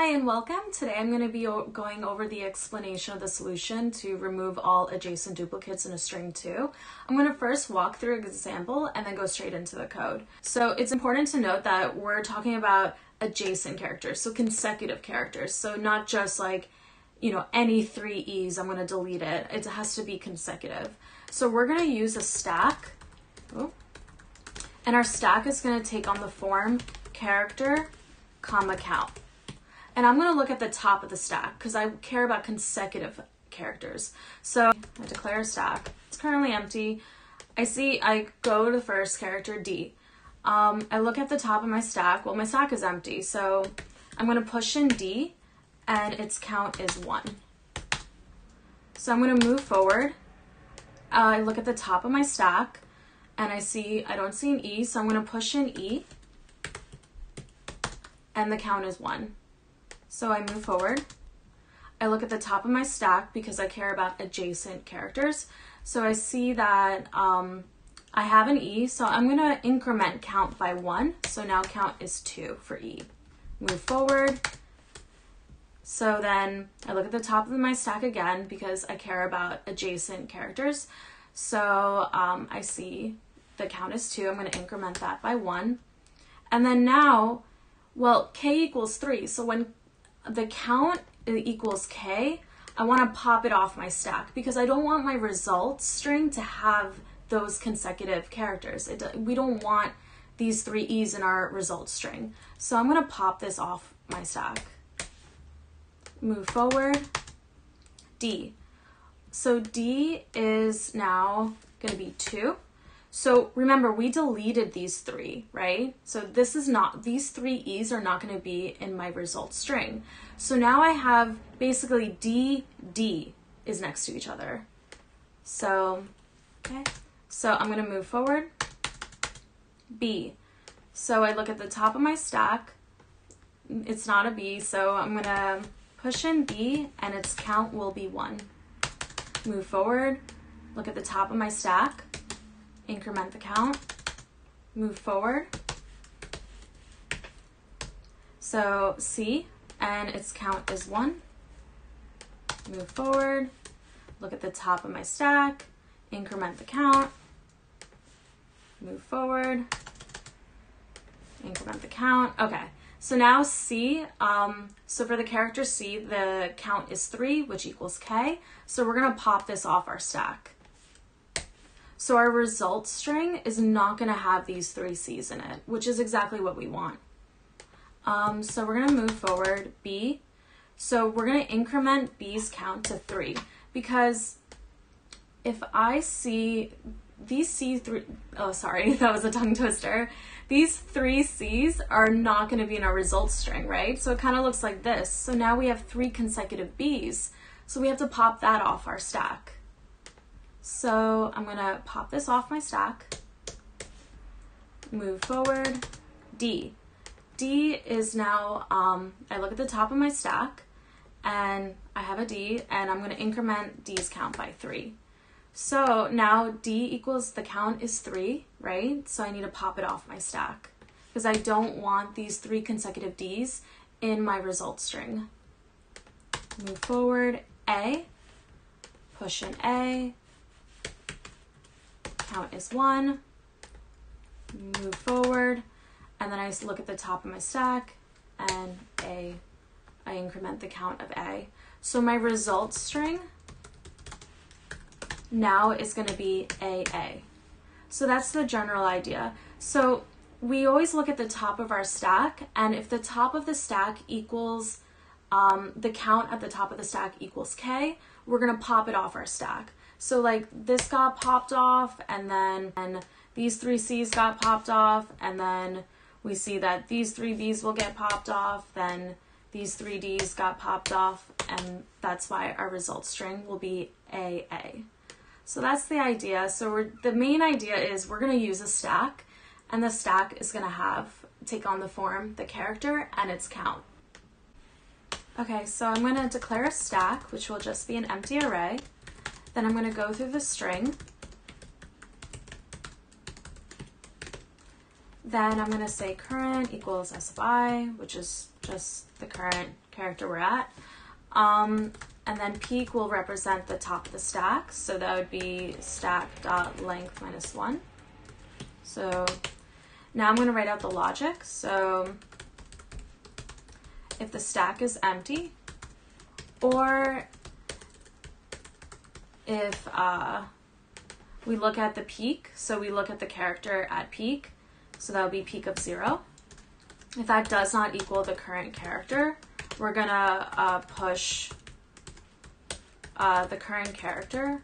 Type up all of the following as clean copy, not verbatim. Hi and welcome. Today I'm going to be going over the explanation of the solution to remove all adjacent duplicates in a string 2. I'm going to first walk through an example and then go straight into the code. So it's important to note that we're talking about adjacent characters, so consecutive characters. So not just like, you know, any three E's, I'm going to delete it. It has to be consecutive. So we're going to use a stack, and our stack is going to take on the form character, comma, count. And I'm going to look at the top of the stack because I care about consecutive characters. So I declare a stack. It's currently empty. I go to the first character, D. I look at the top of my stack. Well, my stack is empty. So I'm going to push in D and its count is 1. So I'm going to move forward. I look at the top of my stack and I don't see an E. So I'm going to push in E and the count is 1. So I move forward, I look at the top of my stack because I care about adjacent characters. So I see that I have an E, so I'm going to increment count by 1. So now count is 2 for E. Move forward. So then I look at the top of my stack again because I care about adjacent characters. So I see the count is 2. I'm going to increment that by 1. And then now, well, K equals 3. So when the count equals K, I want to pop it off my stack because I don't want my result string to have those consecutive characters. We don't want these three E's in our result string. So I'm going to pop this off my stack. Move forward. D. So D is now going to be 2. So remember, we deleted these 3, right? So these 3 E's are not going to be in my result string. So now I have basically D, D is next to each other. So, okay. So I'm going to move forward. B. So I look at the top of my stack. It's not a B, so I'm going to push in B and its count will be 1. Move forward. Look at the top of my stack. Increment the count, move forward. So C, and its count is 1. Move forward, look at the top of my stack, increment the count, move forward, increment the count. Okay, so now C, so for the character C, the count is 3, which equals K. So we're gonna pop this off our stack. So our result string is not going to have these 3 C's in it, which is exactly what we want. So we're going to move forward, B. So we're going to increment B's count to 3 because if I see these C3, oh, sorry, that was a tongue twister. These 3 C's are not going to be in our result string, right? So it kind of looks like this. So now we have 3 consecutive B's. So we have to pop that off our stack. So I'm going to pop this off my stack, move forward, D. D is now, I look at the top of my stack and I have a D and I'm going to increment D's count by 3. So now D equals the count is 3, right? So I need to pop it off my stack because I don't want these 3 consecutive D's in my result string. Move forward, A, push in A. Count is 1, move forward, and then I look at the top of my stack and I increment the count of A. So my result string now is going to be AA. So that's the general idea. So we always look at the top of our stack, and if the top of the stack equals the count at the top of the stack equals K, we're going to pop it off our stack. So like this got popped off, and then these 3 C's got popped off, and then we see that these 3 B's will get popped off, then these 3 D's got popped off, and that's why our result string will be AA. So that's the idea. So the main idea is we're going to use a stack, and the stack is going to take on the form, the character, and its count. Okay, so I'm going to declare a stack, which will just be an empty array. Then I'm going to go through the string. Then I'm going to say current equals SFI, which is just the current character we're at. And then peak will represent the top of the stack. So that would be stack.length minus 1. So now I'm going to write out the logic. So if the stack is empty, or if we look at the peak, so we look at the character at peak, so that would be peak of 0. If that does not equal the current character, we're going to push the current character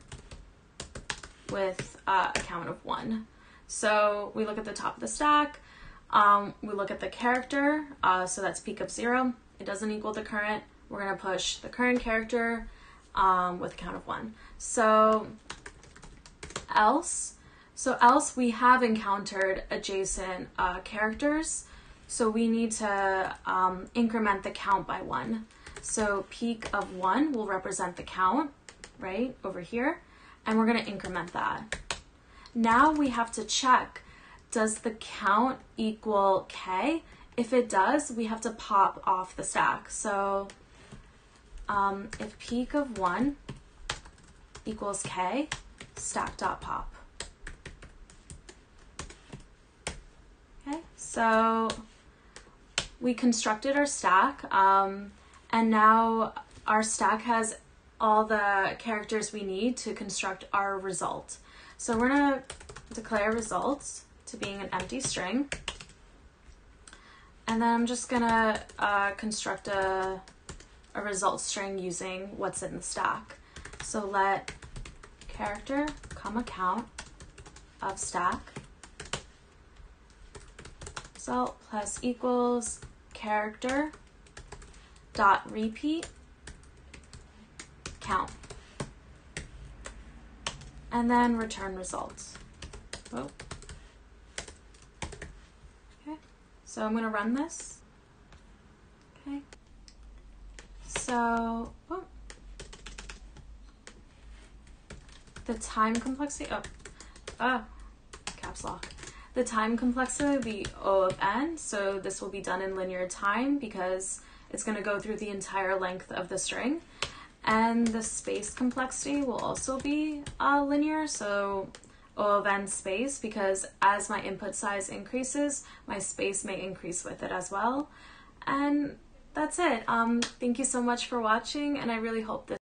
with a count of 1. So we look at the top of the stack, we look at the character, so that's peak of 0. It doesn't equal the current. We're going to push the current character with a count of 1. So else, we have encountered adjacent characters. So we need to increment the count by 1. So peak of 1 will represent the count, right, over here. And we're going to increment that. Now we have to check, does the count equal k? If it does, we have to pop off the stack. So if peak of 1 equals k, stack.pop. Okay, so we constructed our stack, and now our stack has all the characters we need to construct our result. So we're going to declare results to being an empty string, and then I'm just going to construct a result string using what's in the stack. So let character, comma, count of stack result plus equals character dot repeat count, and then return results. Whoa. Okay, so I'm going to run this. Okay, so whoa. The time complexity, caps lock. The time complexity will be O of n, so this will be done in linear time because it's going to go through the entire length of the string. And the space complexity will also be linear, so O of n space, because as my input size increases, my space may increase with it as well. And that's it. Thank you so much for watching, and I really hope this